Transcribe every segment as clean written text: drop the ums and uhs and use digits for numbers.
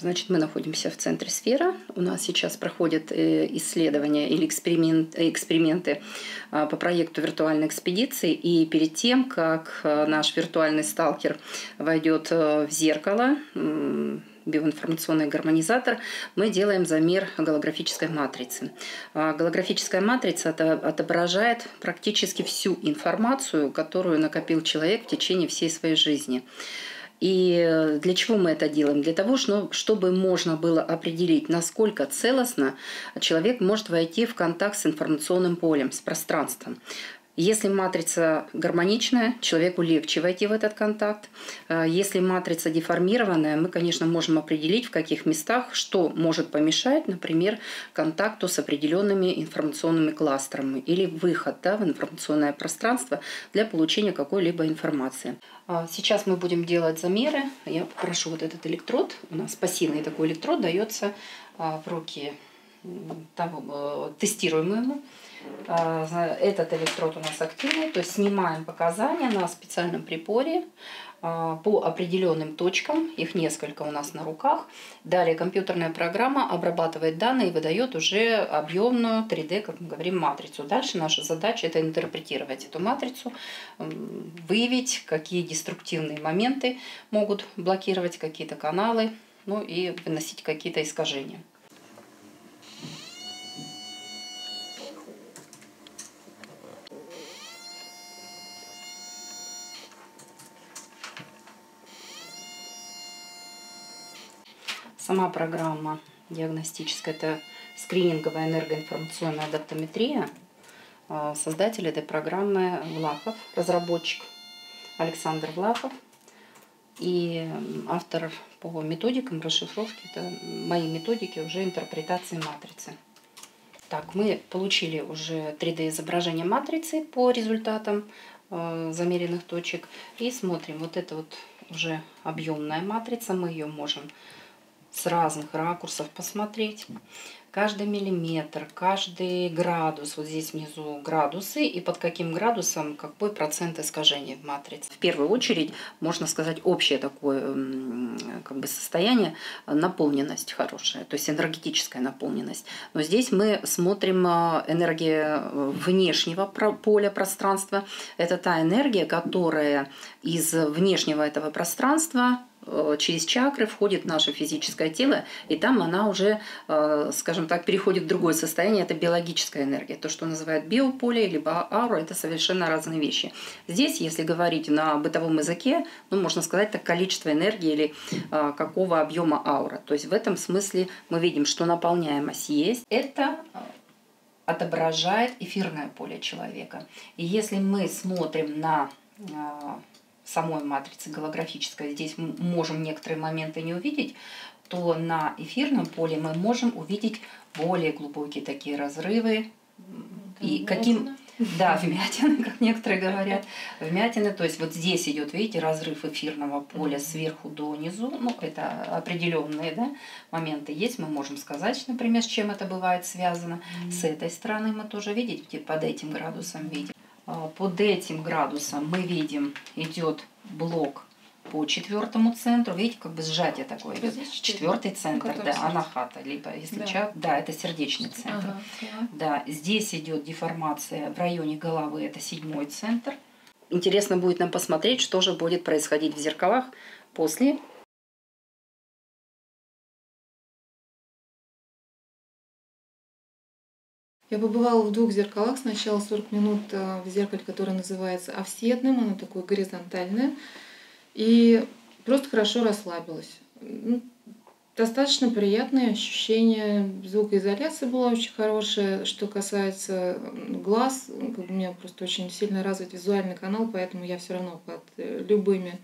Значит, мы находимся в центре сферы. У нас сейчас проходят исследования или эксперименты по проекту виртуальной экспедиции. И перед тем, как наш виртуальный сталкер войдет в зеркало, биоинформационный гармонизатор, мы делаем замер голографической матрицы. Голографическая матрица отображает практически всю информацию, которую накопил человек в течение всей своей жизни. И для чего мы это делаем? Для того, чтобы можно было определить, насколько целостно человек может войти в контакт с информационным полем, с пространством. Если матрица гармоничная, человеку легче войти в этот контакт. Если матрица деформированная, мы, конечно, можем определить, в каких местах что может помешать, например, контакту с определенными информационными кластерами или выход, да, в информационное пространство для получения какой-либо информации. Сейчас мы будем делать замеры. Я попрошу вот этот электрод. У нас пассивный такой электрод дается в руки тестируемому. Этот электрод у нас активный, то есть снимаем показания на специальном приборе по определенным точкам, их несколько у нас на руках. Далее компьютерная программа обрабатывает данные и выдает уже объемную 3D, как мы говорим, матрицу. Дальше наша задача — это интерпретировать эту матрицу, выявить, какие деструктивные моменты могут блокировать какие-то каналы, ну и выносить какие-то искажения. Сама программа диагностическая – это скрининговая энергоинформационная адаптометрия. Создатель этой программы Влахов, разработчик Александр Влахов. И автор по методикам расшифровки – это мои методики уже интерпретации матрицы. Так, мы получили уже 3D-изображение матрицы по результатам замеренных точек. И смотрим, вот это вот уже объемная матрица, мы ее можем с разных ракурсов посмотреть. Каждый миллиметр, каждый градус. Вот здесь внизу градусы и под каким градусом какой процент искажений в матрице. В первую очередь, можно сказать, общее такое как бы состояние, наполненность хорошая, то есть энергетическая наполненность. Но здесь мы смотрим энергию внешнего поля пространства. Это та энергия, которая из внешнего этого пространства через чакры входит в наше физическое тело, и там она уже, скажем так, переходит в другое состояние. Это биологическая энергия. То, что называют биополе, либо аура, это совершенно разные вещи. Здесь, если говорить на бытовом языке, ну, можно сказать, так, количество энергии или какого объема аура. То есть в этом смысле мы видим, что наполняемость есть. Это отображает эфирное поле человека. И если мы смотрим на самой матрицы голографической, здесь мы можем некоторые моменты не увидеть, то на эфирном поле мы можем увидеть более глубокие такие разрывы. И каким... Да, вмятины, как некоторые говорят. Вмятины, то есть вот здесь идет, видите, разрыв эфирного поля сверху до низу. Ну, это определенные, да, моменты есть. Мы можем сказать, например, с чем это бывает связано. С этой стороны мы тоже видим, под этим градусом видим. Под этим градусом мы видим, идет блок по четвертому центру. Видите, как бы сжатие такое. Четвертый центр, да, анахата, либо, если да. Да, это сердечный центр. Ага. Да, здесь идет деформация в районе головы, это седьмой центр. Интересно будет нам посмотреть, что же будет происходить в зеркалах после. Я побывала в двух зеркалах. Сначала 40 минут в зеркале, которое называется офсетным, оно такое горизонтальное. И просто хорошо расслабилась. Достаточно приятные ощущения. Звукоизоляция была очень хорошая. Что касается глаз, у меня просто очень сильно развит визуальный канал, поэтому я все равно под любыми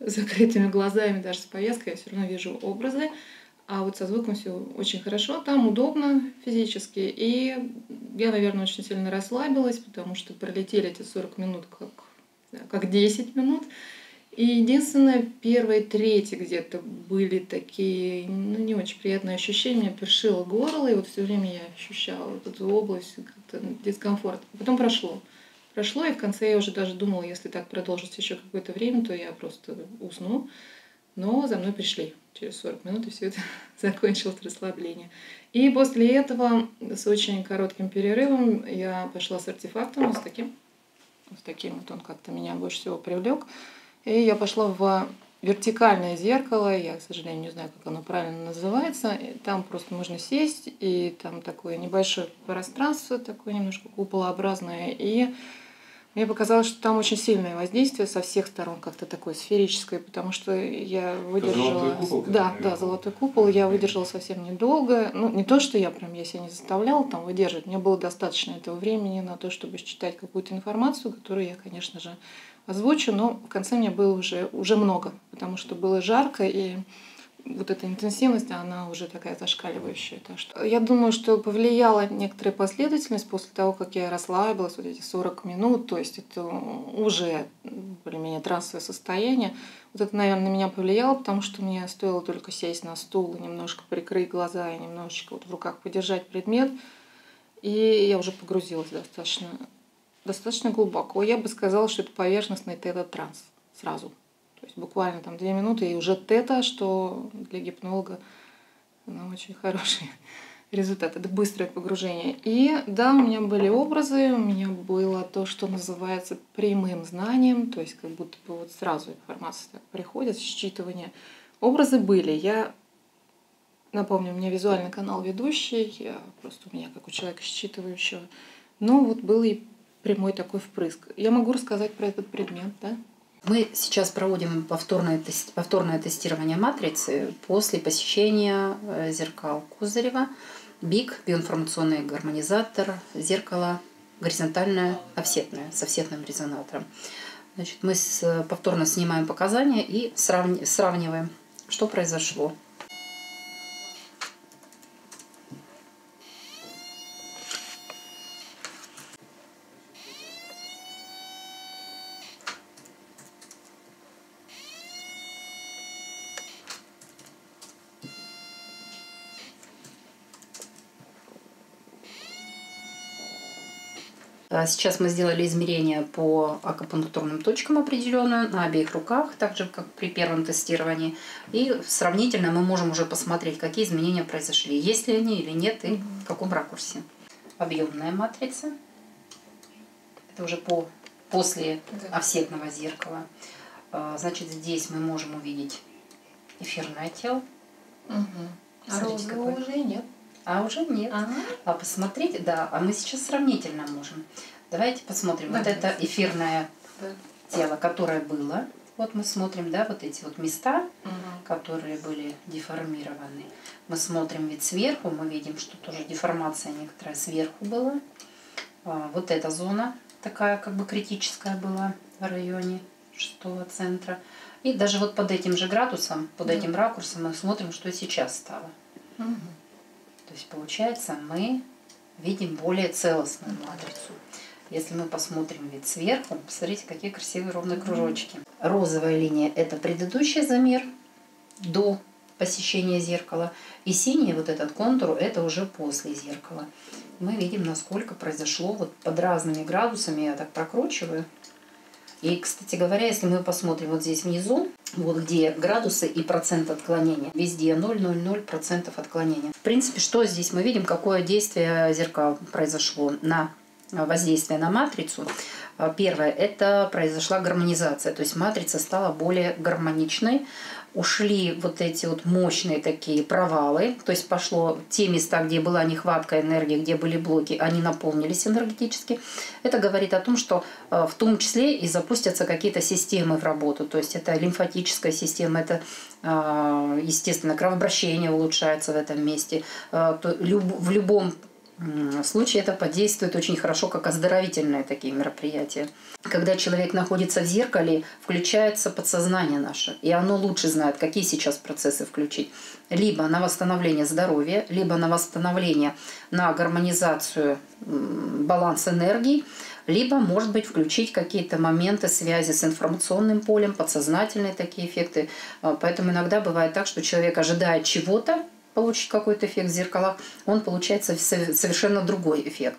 закрытыми глазами, даже с повязкой, я все равно вижу образы. А вот со звуком все очень хорошо, там удобно физически. И я, наверное, очень сильно расслабилась, потому что пролетели эти 40 минут как 10 минут. И единственное, первые трети где-то были такие, ну, не очень приятные ощущения. Меня першило горло, и вот все время я ощущала вот эту область, как-то дискомфорт. Потом прошло. Прошло, и в конце я уже даже думала, если так продолжится еще какое-то время, то я просто усну. Но за мной пришли через 40 минут, и все это закончилось расслабление. И после этого, с очень коротким перерывом, я пошла с артефактом, с таким вот он как-то меня больше всего привлек. И я пошла в вертикальное зеркало, я, к сожалению, не знаю, как оно правильно называется. И там просто можно сесть, и там такое небольшое пространство, такое немножко куполообразное, и... Мне показалось, что там очень сильное воздействие со всех сторон, как-то такое сферическое, потому что я выдержала... Золотой купол? Да, да, золотой купол. Я выдержала совсем недолго. Ну, не то, что я прям, я себя не заставляла там выдерживать. Мне было достаточно этого времени на то, чтобы считать какую-то информацию, которую я, конечно же, озвучу, но в конце мне было уже много, потому что было жарко, и вот эта интенсивность, она уже такая зашкаливающая. Так что я думаю, что повлияла некоторая последовательность после того, как я расслабилась, вот эти 40 минут, то есть это уже более-менее трансовое состояние. Вот это, наверное, на меня повлияло, потому что мне стоило только сесть на стул, немножко прикрыть глаза и немножечко вот в руках подержать предмет, и я уже погрузилась достаточно глубоко. Я бы сказала, что это поверхностный тета-транс сразу. То есть буквально там 2 минуты, и уже тета, что для гипнолога очень хороший результат. Это быстрое погружение. И да, у меня были образы, у меня было то, что называется прямым знанием, то есть как будто бы вот сразу информация так приходит, считывание. Образы были. Я напомню, у меня визуальный канал ведущий, у меня как у человека считывающего. Но вот был и прямой такой впрыск. Я могу рассказать про этот предмет, да? Мы сейчас проводим повторное тестирование матрицы после посещения зеркал Козырева, БИГ, биоинформационный гармонизатор, зеркало горизонтальное, офсетное, с офсетным резонатором. Значит, мы повторно снимаем показания и сравниваем, что произошло. Сейчас мы сделали измерения по акупунктурным точкам определенную на обеих руках, так же, как при первом тестировании. И сравнительно мы можем уже посмотреть, какие изменения произошли, есть ли они или нет, и в каком ракурсе. Объемная матрица. Это уже после офсетного зеркала. Значит, здесь мы можем увидеть эфирное тело. А розового уже нет. А уже нет. Ага. А посмотрите, да, а мы сейчас сравнительно можем. Давайте посмотрим. Да, вот это эфирное тело, которое было. Вот мы смотрим, да, вот эти вот места, которые были деформированы. Мы смотрим ведь сверху, мы видим, что тоже деформация некоторая сверху была. Вот эта зона такая как бы критическая была в районе 6-го центра. И даже вот под этим же градусом, под этим ракурсом мы смотрим, что сейчас стало. То есть, получается, мы видим более целостную матрицу. Если мы посмотрим вид сверху, посмотрите, какие красивые ровные кружочки. Розовая линия – это предыдущий замер до посещения зеркала. И синий вот этот контур – это уже после зеркала. Мы видим, насколько произошло вот под разными градусами. Я так прокручиваю. И, кстати говоря, если мы посмотрим вот здесь внизу, вот где градусы и процент отклонения, везде 0,00% отклонения. В принципе, что здесь мы видим, какое действие зеркал произошло на воздействие на матрицу. Первое, это произошла гармонизация, то есть матрица стала более гармоничной. Ушли вот эти вот мощные такие провалы, то есть пошло те места, где была нехватка энергии, где были блоки, они наполнились энергетически. Это говорит о том, что в том числе и запустятся какие-то системы в работу, то есть это лимфатическая система, это, естественно, кровообращение улучшается в этом месте. В любом случае это подействует очень хорошо, как оздоровительные такие мероприятия. Когда человек находится в зеркале, включается подсознание наше, и оно лучше знает, какие сейчас процессы включить. Либо на восстановление здоровья, либо на восстановление, на гармонизацию, баланс энергии, либо, может быть, включить какие-то моменты связи с информационным полем, подсознательные такие эффекты. Поэтому иногда бывает так, что человек ожидает чего-то, получить какой-то эффект в зеркалах, он получает совершенно другой эффект.